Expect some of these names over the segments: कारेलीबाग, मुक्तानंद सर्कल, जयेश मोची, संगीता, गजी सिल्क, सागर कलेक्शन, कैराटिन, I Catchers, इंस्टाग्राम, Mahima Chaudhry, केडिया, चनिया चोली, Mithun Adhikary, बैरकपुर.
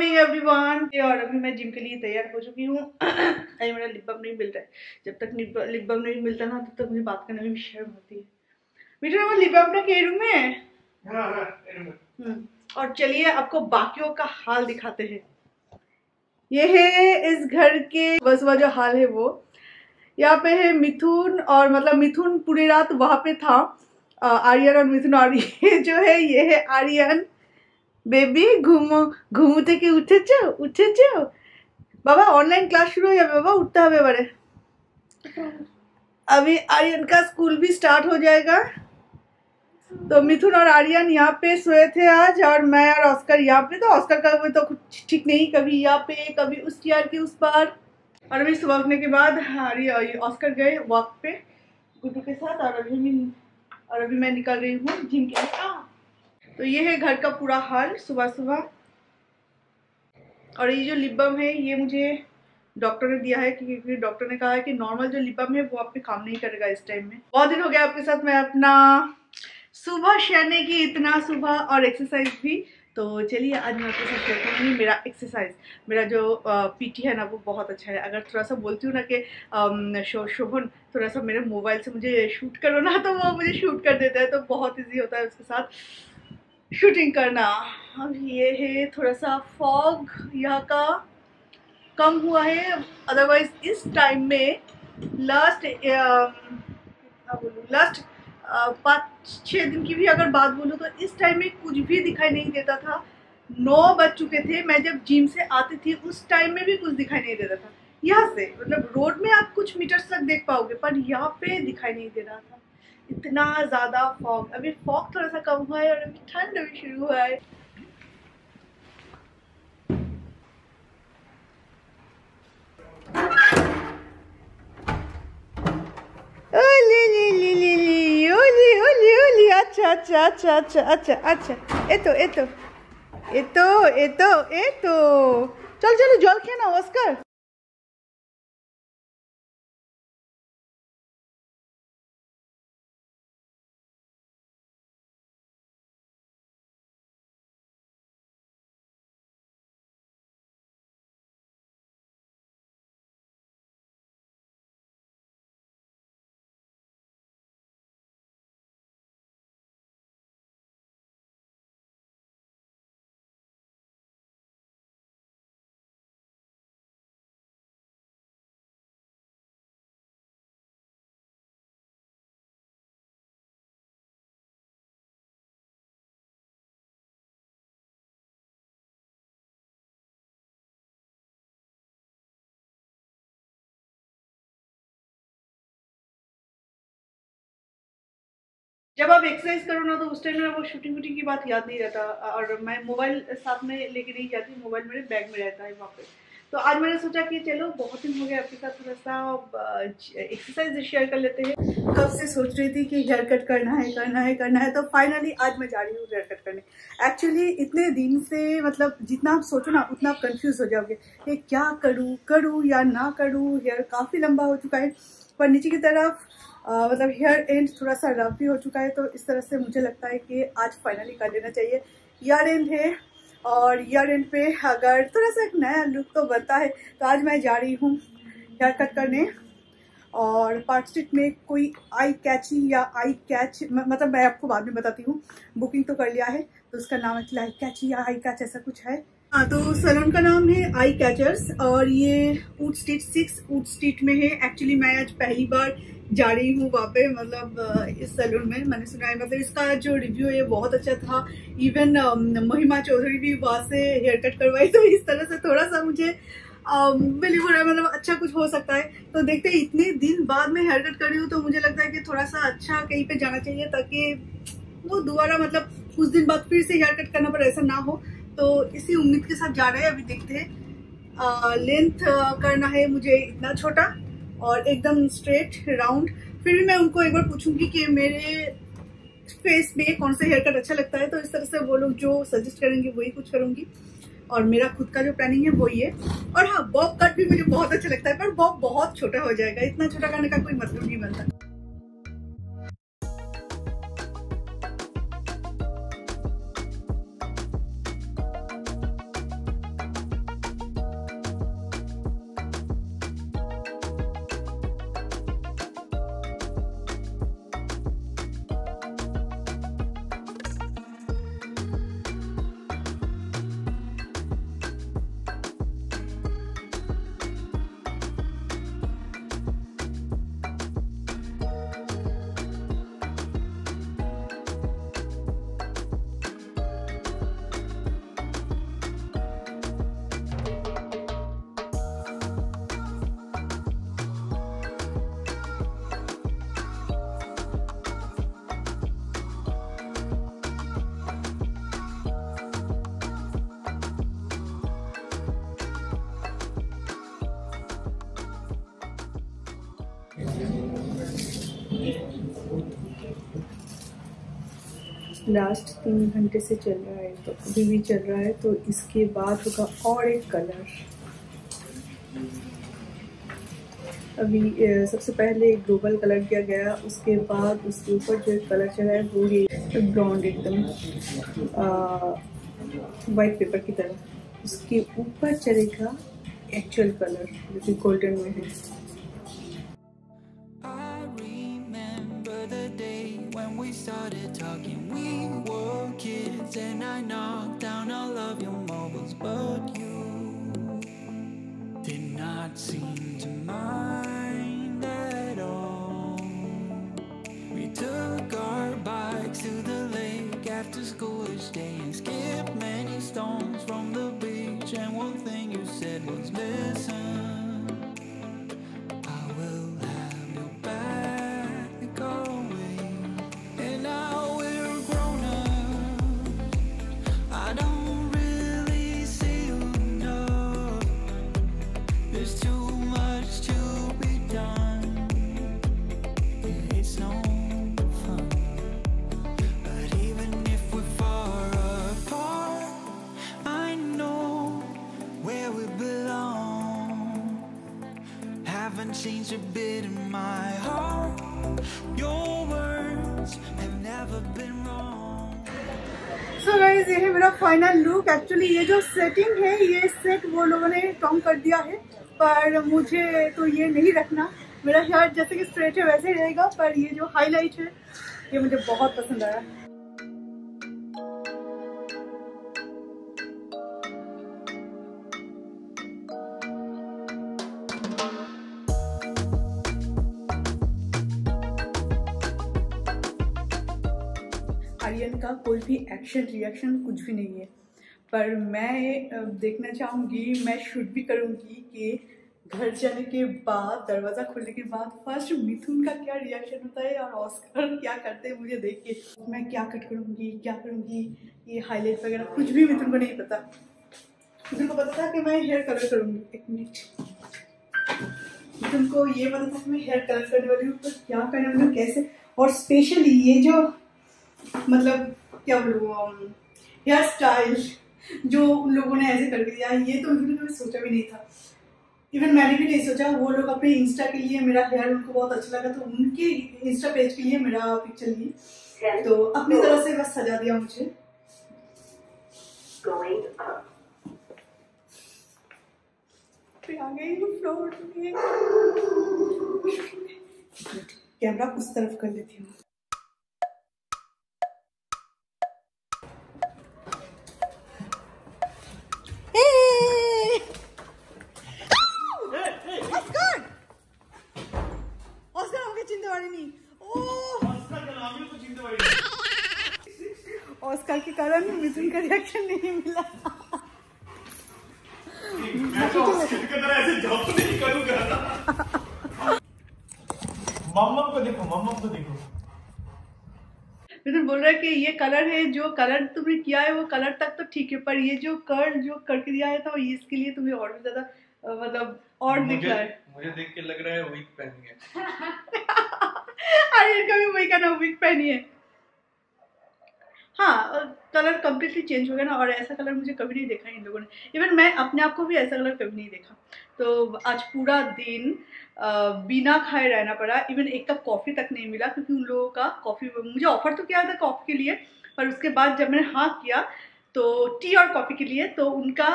Morning everyone. और अभी मैं जिम के लिए तैयार हो चुकी हूँ। अभी मेरा लिप बाम नहीं मिल रहा है। जब तक लिप बाम नहीं मिलता ना तब तक मुझे बात करने में भी शर्म होती है। बेटा वो लिप बाम ना के रूम में। और चलिए आपको बाकियों का हाल दिखाते हैं। ये है इस घर के सुबह जो हाल है वो। यहाँ पे है मिथुन, और मतलब मिथुन पूरी रात वहाँ पे था, आर्यन और मिथुन। और ये जो है ये है आर्यन। बेबी घूमो घूमू थे कि उठे चो बाबा ऑनलाइन क्लास शुरू हो जाए बाबा उठता है बड़े। अभी आर्यन का स्कूल भी स्टार्ट हो जाएगा। तो मिथुन और आर्यन यहाँ पे सोए थे आज, और मैं और ऑस्कर यहाँ पे। तो ऑस्कर का तो कुछ ठीक नहीं, कभी यहाँ पे कभी उस यार के उस पार। और अभी सुबह उठने के बाद ऑस्कर गए वॉक पे गुड्डू के साथ, और अभी मैं निकल रही हूँ जिम के लिए। तो ये है घर का पूरा हाल सुबह सुबह। और ये जो लिप बाम है ये मुझे डॉक्टर ने दिया है, क्योंकि डॉक्टर ने कहा है कि नॉर्मल जो लिप बाम है वो आप पे काम नहीं करेगा इस टाइम में। बहुत दिन हो गया आपके साथ मैं अपना सुबह शेयर नहीं की, इतना सुबह और एक्सरसाइज भी। तो चलिए आज मैं आपके साथ शेयर करूँगी मेरा एक्सरसाइज। मेरा जो पीटी है ना वो बहुत अच्छा है। अगर थोड़ा सा बोलती हूँ ना कि शोभन थोड़ा सा मेरे मोबाइल से मुझे शूट करो ना, तो वो मुझे शूट कर देता है। तो बहुत इजी होता है उसके साथ शूटिंग करना। अब ये है थोड़ा सा फॉग यहाँ का कम हुआ है, अदरवाइज इस टाइम में लास्ट 5-6 दिन की भी अगर बात बोलूँ तो इस टाइम में कुछ भी दिखाई नहीं देता था। 9 बज चुके थे, मैं जब जिम से आती थी उस टाइम में भी कुछ दिखाई नहीं देता था। यहाँ से मतलब रोड में आप कुछ मीटर्स तक देख पाओगे, पर यहाँ पे दिखाई नहीं दे रहा था इतना ज़्यादा फॉग। अभी फॉग थोड़ा सा कम हुआ है, और अभी ठंड भी शुरू हुआ है। अच्छा ए तो चलो जल खे ना ऑस्कर। जब आप एक्सरसाइज करो ना तो उस टाइम में वो शूटिंग वूटिंग की बात याद नहीं रहता, और मैं मोबाइल साथ में लेके नहीं जाती, मोबाइल मेरे बैग में रहता है वहाँ पे। तो आज मैंने सोचा कि चलो बहुत दिन हो गया आपके साथ थोड़ा सा एक्सरसाइज शेयर कर लेते हैं। कब से सोच रही थी कि हेयर कट करना है, तो फाइनली आज मैं जा रही हूँ हेयर कट करने। एक्चुअली इतने दिन से मतलब जितना आप सोचो ना उतना आप कन्फ्यूज़ हो जाओगे कि क्या करूँ या ना करूँ। हेयर काफ़ी लंबा हो चुका है, पर नीचे की तरफ मतलब हेयर एंड थोड़ा सा रफ भी हो चुका है। तो इस तरह से मुझे लगता है कि आज फाइनली कर लेना चाहिए। ईयर एंड है, और ईयर एंड पे अगर थोड़ा सा एक नया लुक तो बनता है। तो आज मैं जा रही हूँ हेयर कट करने, और पार्क स्ट्रीट में कोई आई कैची या आई कैच, मतलब मैं आपको बाद में बताती हूँ। बुकिंग तो कर लिया है, तो उसका नाम है आई कैची या आई कैच ऐसा कुछ है। हाँ, तो सैलून का नाम है आई कैचर्स, और ये उट स्ट्रीट 6 उट स्ट्रीट में है। एक्चुअली मैं आज पहली बार जा रही हूँ वहाँ पे, मतलब इस सैलून में। मैंने सुना है मतलब इसका जो रिव्यू है बहुत अच्छा था। इवन महिमा चौधरी भी वहाँ से हेयर कट करवाई। तो इस तरह से थोड़ा सा मुझे बिलीव हो रहा है मतलब अच्छा कुछ हो सकता है। तो देखते हैं, इतने दिन बाद मैं हेयर कट कर रही हूँ तो मुझे लगता है कि थोड़ा सा अच्छा कहीं पे जाना चाहिए, ताकि वो दोबारा मतलब कुछ दिन बाद फिर से हेयर कट करना पर ऐसा ना हो। तो इसी उम्मीद के साथ जा रहे हैं। अभी देखते हैं। लेंथ करना है मुझे इतना छोटा और एकदम स्ट्रेट राउंड। फिर भी मैं उनको एक बार पूछूंगी कि मेरे फेस में कौन सा हेयर कट अच्छा लगता है। तो इस तरह से वो लोग जो सजेस्ट करेंगे वही कुछ करूंगी, और मेरा खुद का जो प्लानिंग है वो ये। और हाँ, बॉब कट भी मुझे बहुत अच्छा लगता है, पर बॉब बहुत छोटा हो जाएगा। इतना छोटा करने का कोई मतलब नहीं बनता। लास्ट 3 घंटे से चल रहा है, तो अभी भी चल रहा है। तो इसके बाद होगा और एक कलर। अभी सबसे पहले एक ग्लोबल कलर किया गया, उसके बाद उसके ऊपर जो एक कलर चला है वो है ब्राउन, एकदम वाइट पेपर की तरह। उसके ऊपर चलेगा एक्चुअल कलर जो कि गोल्डन में है। Changed a bit in my heart. Your words have never been wrong. So guys, ये है मेरा final look। Actually ये जो setting है, ये set वो लोगों ने कम कर दिया है, पर मुझे तो ये नहीं रखना। मेरा शायद जैसे कि straight है वैसे ही रहेगा, पर ये जो highlight है ये मुझे बहुत पसंद आया। आर्यन का कोई भी एक्शन रिएक्शन कुछ भी नहीं है, पर मैं देखना चाहूँगी, मैं शूट भी करूँगी कि घर जाने के बाद, दरवाज़ा खुलने के बाद फर्स्ट मिथुन का क्या रिएक्शन होता है और ऑस्कर क्या करते हैं मुझे देख के। मैं क्या कट करूँगी, क्या करूँगी, ये हाईलाइट वगैरह कुछ भी मिथुन को नहीं पता। मिथुन को पता था कि मैं हेयर कलर करूँगी। एक मिनट, मिथुन को ये पता था कि मैं हेयर कलर करने वाली हूँ, तो क्या करने वाली हूँ, कैसे, और स्पेशली ये जो मतलब क्या बोलूँ हेयर स्टाइल जो उन लोगों ने ऐसे कर दिया, ये तो उन्होंने कभी सोचा भी नहीं था। इवन मैंने भी नहीं सोचा। वो लोग अपने इंस्टा के लिए मेरा हेयर, उनको बहुत अच्छा लगा तो उनके इंस्टा पेज के लिए मेरा पिक्चर ली, तो अपनी तरह से बस सजा दिया मुझे। कैमरा उस तरफ कर लेती हूँ। ऑस्कर के कारण मिथुन का रिएक्शन नहीं मिला। मैं तो ऑस्कर की तरह ऐसे जंप नहीं करूंगा। मम्मा को देखो, मम्मा को देखो। मिथुन बोल रहा है कि ये कलर है, जो कलर तुमने किया है वो कलर तक तो ठीक है, पर ये जो कर्ल जो करके दिया है था, ये इसके लिए तुम्हें और भी ज्यादा मतलब और दिख रहा है। मुझे देख के लग रहा है विग पहनेंगे। अरे इनका भी वही कहना, विग पहनी है। हाँ, कलर कम्प्लीटली चेंज हो गया ना, और ऐसा कलर मुझे कभी नहीं देखा इन लोगों ने। इवन मैं अपने आप को भी ऐसा कलर कभी नहीं देखा। तो आज पूरा दिन बिना खाए रहना पड़ा। इवन एक कप कॉफ़ी तक नहीं मिला, क्योंकि उन लोगों का कॉफ़ी मुझे ऑफ़र तो किया था कॉफ़ी के लिए, पर उसके बाद जब मैंने हाँ किया तो टी और कॉफ़ी के लिए, तो उनका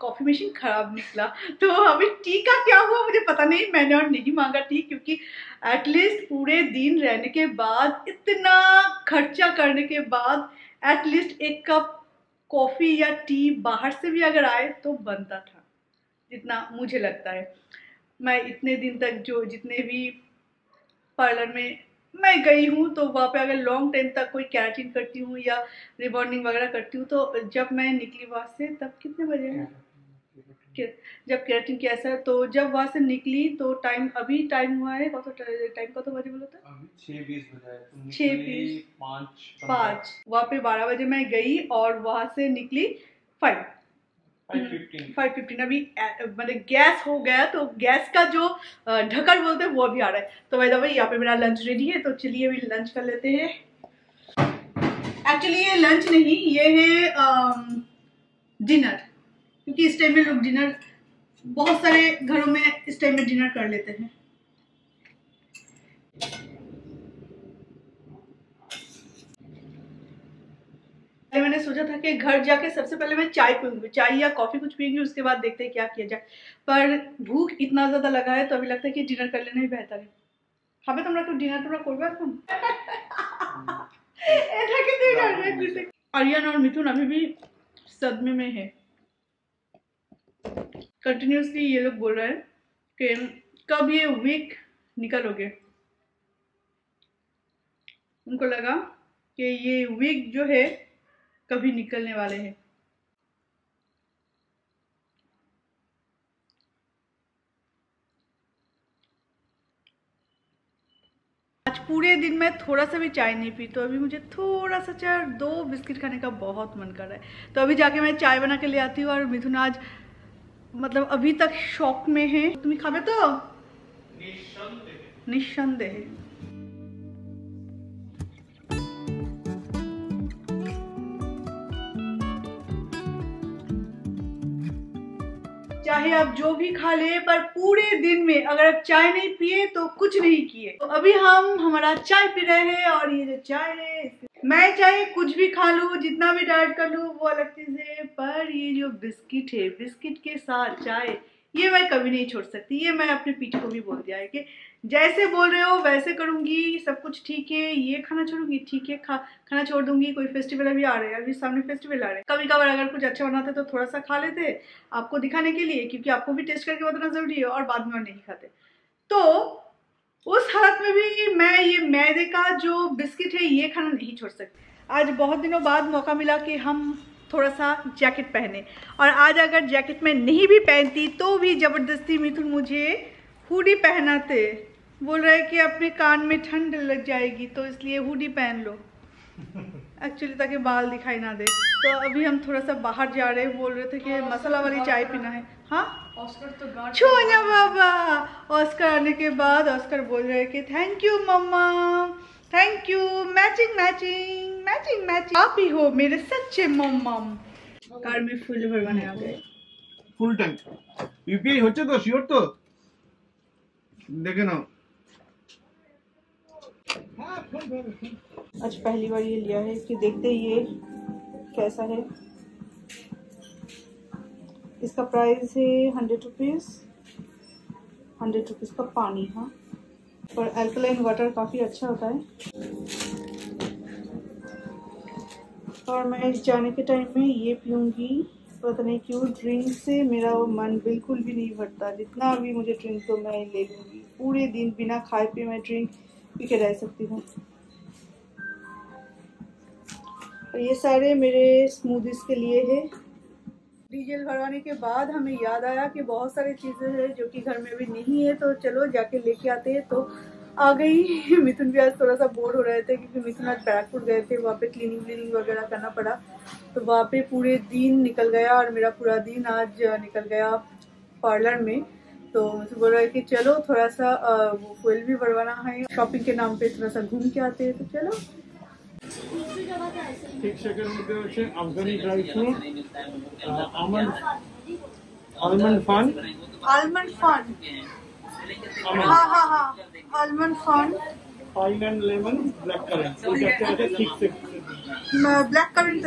कॉफ़ी मशीन ख़राब निकला। तो अभी टी का क्या हुआ मुझे पता नहीं, मैंने और नहीं मांगा टी, क्योंकि एटलीस्ट पूरे दिन रहने के बाद, इतना खर्चा करने के बाद, एटलीस्ट एक कप कॉफ़ी या टी बाहर से भी अगर आए तो बनता था, जितना मुझे लगता है। मैं इतने दिन तक जो जितने भी पार्लर में मैं गई हूँ, तो वहाँ पे अगर लॉन्ग टाइम तक कोई कैराटिन करती हूँ या रिबॉन्डिंग वगैरह करती हूँ, तो जब मैं निकली वहाँ से, तब कितने बजे हैं जब कैराटिन किया ऐसा, तो जब वहाँ से निकली तो टाइम, अभी टाइम हुआ है टाइम का तो बजे बोला था 6:20, 5:05। वहाँ पे 12 बजे मैं गई और वहाँ से निकली 5:15। अभी मतलब गैस हो गया, तो गैस का जो ढक्कन बोलते हैं वो भी आ रहा है। तो भाई यहाँ पे मेरा लंच रेडी है, तो चलिए अभी लंच कर लेते हैं। एक्चुअली ये लंच नहीं, ये है डिनर, क्योंकि इस टाइम में लोग डिनर, बहुत सारे घरों में इस टाइम में डिनर कर लेते हैं। पहले मैंने सोचा था कि घर जाके सबसे पहले मैं चाय पीऊंगी, चाय या कॉफी कुछ पीऊंगी, उसके बाद देखते हैं क्या किया जाए, पर भूख इतना ज्यादा लगा है तो अभी लगता है कि डिनर कर लेना ही बेहतर है। हमें तुम्हारा तो डिनर तुम्हारा कोई आर्यन और मिथुन अभी भी सदमे में है। कंटिन्यूसली ये लोग बोल रहे हैं कि कब ये वीक निकलोगे। उनको लगा कि ये वीक जो है कभी निकलने वाले हैं। पूरे दिन मैं थोड़ा सा भी चाय नहीं पी, तो अभी मुझे थोड़ा सा चाय 2 बिस्किट खाने का बहुत मन कर रहा है, तो अभी जाके मैं चाय बना के ले आती हूँ। और मिथुन आज मतलब अभी तक शौक में है। तुम खावे तो निस्संदेह है। चाहे आप जो भी खा ले, पर पूरे दिन में अगर आप चाय नहीं पिए तो कुछ नहीं किए। तो अभी हम हमारा चाय पी रहे हैं, और ये जो चाय है, मैं चाहे कुछ भी खा लूँ, जितना भी डाइट कर लूँ वो अलग चीज है, पर ये जो बिस्किट है, बिस्किट के साथ चाय, ये मैं कभी नहीं छोड़ सकती। ये मैं अपने पीठ को भी बोल दिया है कि जैसे बोल रहे हो वैसे करूँगी, सब कुछ ठीक है, ये खाना छोड़ूंगी, ठीक है खाना छोड़ दूंगी। कोई फेस्टिवल अभी आ रहे हैं, अभी सामने फेस्टिवल आ रहे हैं, कभी कभार अगर कुछ अच्छा बनाते तो थोड़ा सा खा लेते आपको दिखाने के लिए, क्योंकि आपको भी टेस्ट करके बताना जरूरी है, और बाद में और नहीं खाते। तो उस हालत में भी मैं ये मैदे का जो बिस्किट है ये खाना नहीं छोड़ सकती। आज बहुत दिनों बाद मौका मिला कि हम थोड़ा सा जैकेट पहने, और आज अगर जैकेट मैं नहीं भी पहनती तो भी ज़बरदस्ती मिथुन मुझे हुडी पहनाते, बोल रहे कि अपने कान में ठंड लग जाएगी तो इसलिए हुडी पहन लो, एक्चुअली ताकि बाल दिखाई ना दे। तो अभी हम थोड़ा सा बाहर जा रहे हैं, बोल रहे थे कि मसाला वाली चाय पीना है। हाँ, ऑस्कर तो छोना बाबा, ऑस्कर आने के बाद ऑस्कर बोल रहे कि thank you mamma, thank you, matching matching matching matching, आप ही हो मेरे सच्चे मम्मम। कार में फुल भर बने आ गए, फुल टैंक यूपीआई होचे तो श्योर तो देखे ना। आज पहली बार ये लिया है कि देखते ये कैसा है। इसका प्राइस है 100 रुपीज, 100 रुपीज का पानी। हाँ, और अल्कलाइन वाटर काफ़ी अच्छा होता है, और मैं इस जाने के टाइम में ये पीऊँगी। पता नहीं क्यों ड्रिंक से मेरा वो मन बिल्कुल भी नहीं भरता, जितना भी मुझे ड्रिंक तो मैं ले लूँगी। पूरे दिन बिना खाए पिए मैं ड्रिंक पी के रह सकती हूँ। और ये सारे मेरे स्मूदीज़ के लिए है। डीजल भरवाने के बाद हमें याद आया कि बहुत सारी चीज़ें हैं जो कि घर में भी नहीं है, तो चलो जाके लेके आते हैं। तो आ गई। मिथुन भी आज थोड़ा सा बोर हो रहे थे, क्योंकि मिथुन आज बैरकपुर गए थे, वहाँ पे क्लीनिंग वगैरह करना पड़ा, तो वहाँ पे पूरे दिन निकल गया, और मेरा पूरा दिन आज निकल गया पार्लर में। तो मुझे बोल रहा है कि चलो थोड़ा सा वो फूल भी भरवाना है, शॉपिंग के नाम पर थोड़ा सा घूम के आते हैं। तो चलो शिक्षक अफगानी ड्राई फ्रूट, आलमंड फन, हाँ, almond fun, pine and lemon, black currant तो दो, ब्लैक करंट।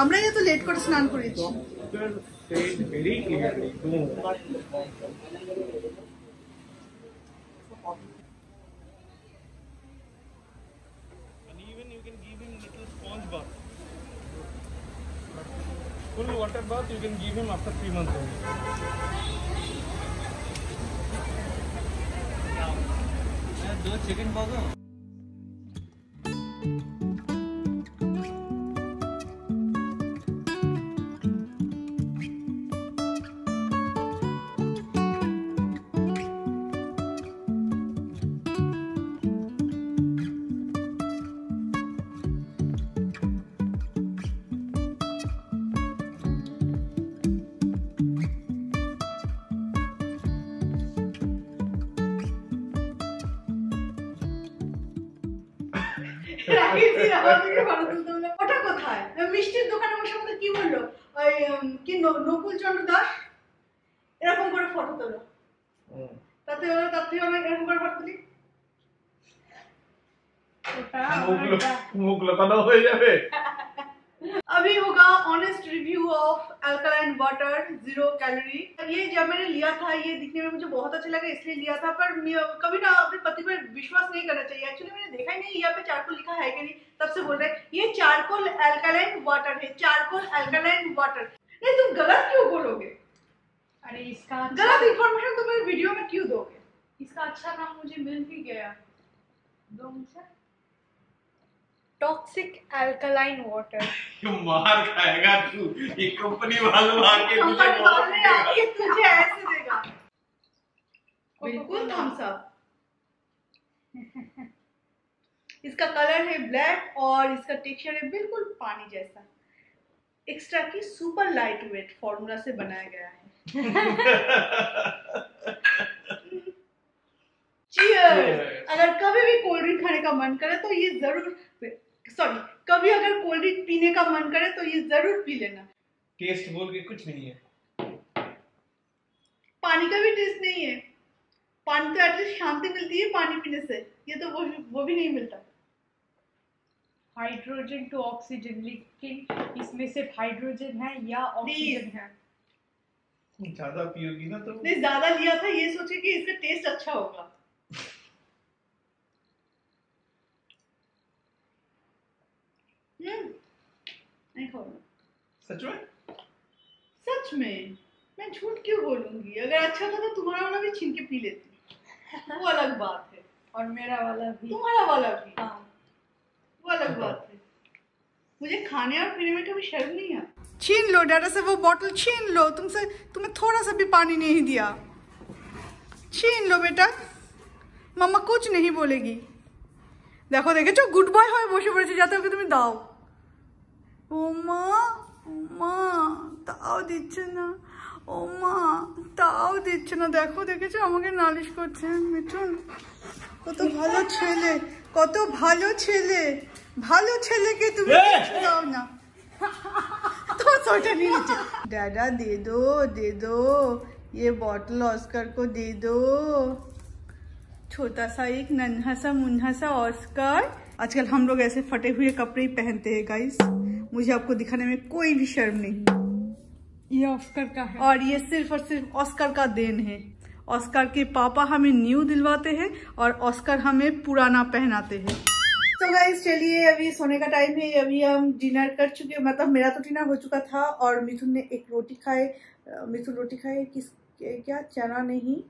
আমরা এত লেট করে স্নান করেছি। And even you can give him little sponge bath. Full water bath you can give him after 3 months. मैं 2 chicken burger. अभी होगा honest review of alkaline water zero calorie. ये जब मैंने लिया था ये दिखने में मुझे बहुत अच्छा लगा इसलिए लिया था, पर कभी ना अपने पति पर विश्वास नहीं करना चाहिए। एक्चुअली मैंने देखा ही नहीं यहाँ पे चारकोल लिखा है कि नहीं, तब से बोल रहे ये चारकोल अल्कलाइन वाटर है, चारकोल अल्कलाइन वाटर। नहीं तुम गलत क्यों बोलोगे, अरे इसका गलत इन्फॉर्मेशन तुम मेरे वीडियो में क्यों दोगे। इसका अच्छा नाम मुझे मिल भी गया, दो मुझे टॉक्सिक अल्कलाइन वाटर। मार खाएगा तू, ये कंपनी वालों आके मुझे मार देगा, तुझे ऐसे देगा। बिल्कुल थम्स अप। इसका कलर है ब्लैक और इसका टेक्सचर है बिल्कुल पानी जैसा। एक्स्ट्रा की सुपर लाइट वेट फॉर्मूला से बनाया गया है। चीयर्स। अगर कभी भी कोल्ड ड्रिंक खाने का मन करे तो ये जरूर, सॉरी कभी अगर कोल्ड ड्रिंक पीने का मन करे तो ये जरूर पी लेना। टेस्ट बोल के कुछ नहीं है, पानी का भी टेस्ट नहीं है। पानी तो एटलीस्ट शांति मिलती है पानी पीने से, ये तो वो भी नहीं मिलता। हाइड्रोजन टू ऑक्सीजन, लेकिन इसमें सिर्फ हाइड्रोजन है या ऑक्सीजन है। ज्यादा पियोगी ना तो। नहीं ज्यादा लिया था ये सोचे कि इसका टेस्ट अच्छा होगा। नहीं सच में मैं झूठ क्यों बोलूंगी। अगर अच्छा था तो तुम्हारा वाला भी छीन के पी लेती, वो अलग बात है। और मेरा वाला भी, तुम्हारा वाला भी, हाँ वो अलग बात है। मुझे खाने और पीने में कभी शर्म नहीं आती। छीन लो डैडा से वो बोतल, छीन लो, तुमसे तुम्हें थोड़ा सा भी पानी नहीं दिया। छीन लो बेटा, मम्मा कुछ नहीं बोलेगी। देखो देखे जो गुड बॉय हो बसे पड़े जाते हो, तुम्हें दाओ डैडा दे दो ये बॉटल ऑस्कर को दे दो, छोटा सा एक नन्हा सा मुन्हा सा ऑस्कर। आजकल हम लोग ऐसे फटे हुए कपड़े ही पहनते हैं गाइस, मुझे आपको दिखाने में कोई भी शर्म नहीं। ये ऑस्कर का है और ये सिर्फ और सिर्फ ऑस्कर का देन है। ऑस्कर के पापा हमें न्यू दिलवाते हैं और ऑस्कर हमें पुराना पहनाते हैं। तो गाइस चलिए अभी सोने का टाइम है, अभी हम डिनर कर चुके, मतलब मेरा तो डिनर हो चुका था और मिथुन ने एक रोटी खाए। मिथुन रोटी खाए किस क्या चना नहीं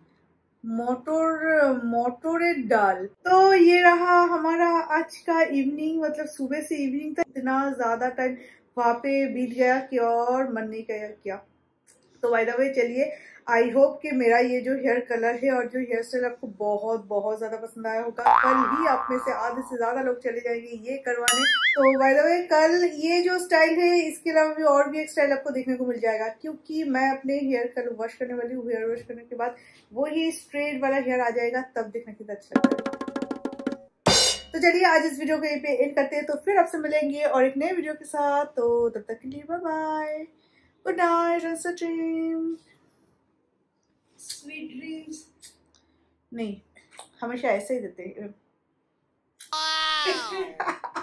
मोटोरे डाल। तो ये रहा हमारा आज का इवनिंग, मतलब सुबह से इवनिंग तक इतना ज्यादा टाइम वहाँ पे बीत गया कि और मन नहीं किया। तो बाय द वे चलिए, आई होप कि मेरा ये जो हेयर कलर है और जो हेयर स्टाइल आपको बहुत बहुत ज्यादा पसंद आया होगा। कल ही आप में से आधे से ज्यादा लोग चले जाएंगे ये करवाने। तो बाय द वे कल ये जो स्टाइल है इसके अलावा भी और भी एक स्टाइल आपको देखने को मिल जाएगा, क्योंकि मैं अपने हेयर कल वॉश करने वाली हूँ। हेयर वॉश करने के बाद वो ही स्ट्रेट वाला हेयर आ जाएगा, तब देखना कितना अच्छा लगेगा। तो चलिए आज इस वीडियो को यहीं पे एंड करते हैं, तो फिर आपसे मिलेंगे और एक नए वीडियो के साथ। तो तब तक के लिए bye bye, good night, dream sweet dreams. नहीं हमेशा ऐसे ही देते हैं।